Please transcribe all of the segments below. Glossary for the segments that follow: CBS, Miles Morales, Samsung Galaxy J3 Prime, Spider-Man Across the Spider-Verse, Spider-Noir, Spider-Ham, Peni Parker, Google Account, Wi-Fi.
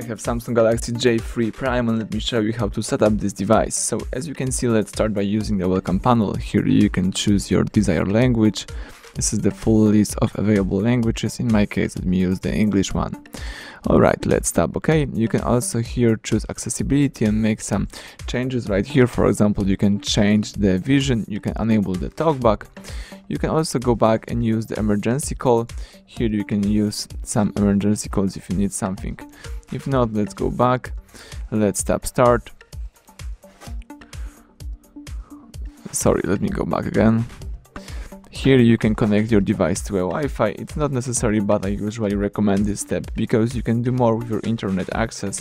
I have Samsung Galaxy J3 Prime and let me show you how to set up this device. So as you can see, let's start by using the welcome panel. Here you can choose your desired language. This is the full list of available languages. In my case, let me use the English one. Alright, let's tap OK. You can also here choose accessibility and make some changes right here. For example, you can change the vision, you can enable the talkback. You can also go back and use the emergency call. Here you can use some emergency calls if you need something. If not, let's go back. Let's tap start. Sorry, let me go back again. Here you can connect your device to a Wi-Fi. It's not necessary, but I usually recommend this step because you can do more with your internet access.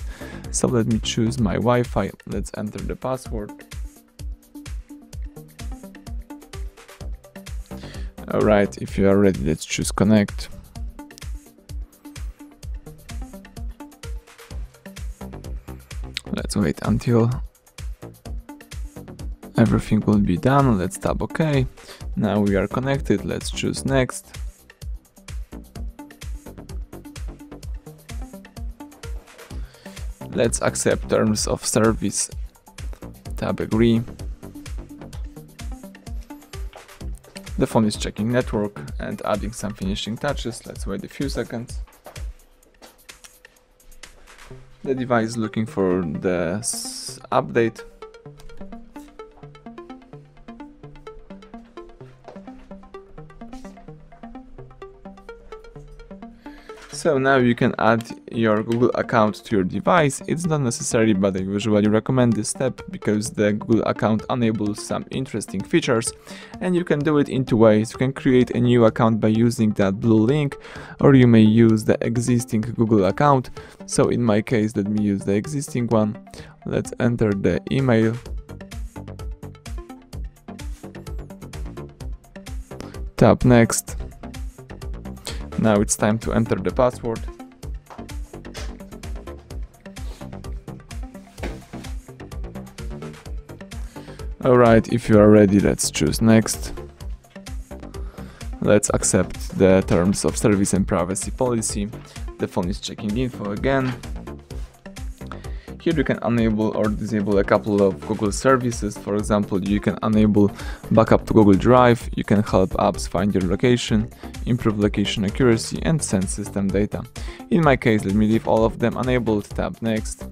So let me choose my Wi-Fi. Let's enter the password. Alright, if you are ready, let's choose connect. Let's wait until everything will be done. Let's tap OK. Now we are connected. Let's choose next. Let's accept terms of service. Tap agree. The phone is checking network and adding some finishing touches. Let's wait a few seconds. The device is looking for the update. So now you can add your Google account to your device. It's not necessary, but I usually recommend this step because the Google account enables some interesting features, and you can do it in two ways. You can create a new account by using that blue link, or you may use the existing Google account. So in my case, let me use the existing one. Let's enter the email. Tap next. Now it's time to enter the password. Alright, if you are ready, let's choose next. Let's accept the terms of service and privacy policy. The phone is checking info again. Here you can enable or disable a couple of Google services. For example, you can enable backup to Google Drive, you can help apps find your location, improve location accuracy, and send system data. In my case, let me leave all of them enabled. Tap next.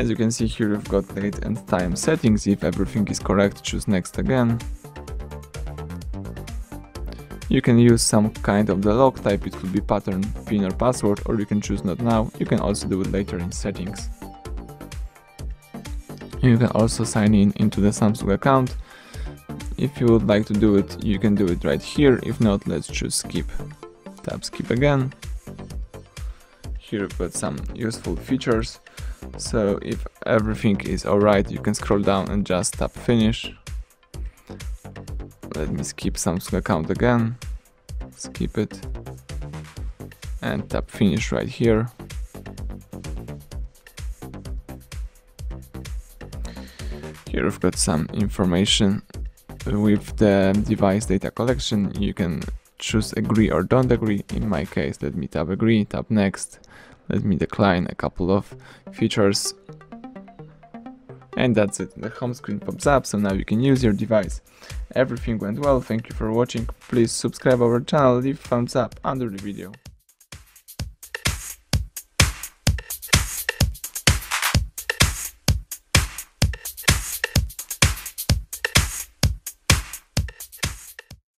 As you can see here, we've got date and time settings. If everything is correct, choose next again. You can use some kind of the log type, it could be pattern, PIN or password, or you can choose not now. You can also do it later in settings. You can also sign in into the Samsung account. If you would like to do it, you can do it right here. If not, let's choose skip. Tap skip again. Here we've got some useful features. So if everything is alright, you can scroll down and just tap finish. Let me skip Samsung account again, skip it, and tap finish right here. Here we've got some information with the device data collection. You can choose agree or don't agree. In my case, let me tap agree, tap next. Let me decline a couple of features. And that's it, the home screen pops up, so now you can use your device. Everything went well, thank you for watching, please subscribe our channel, leave thumbs up under the video.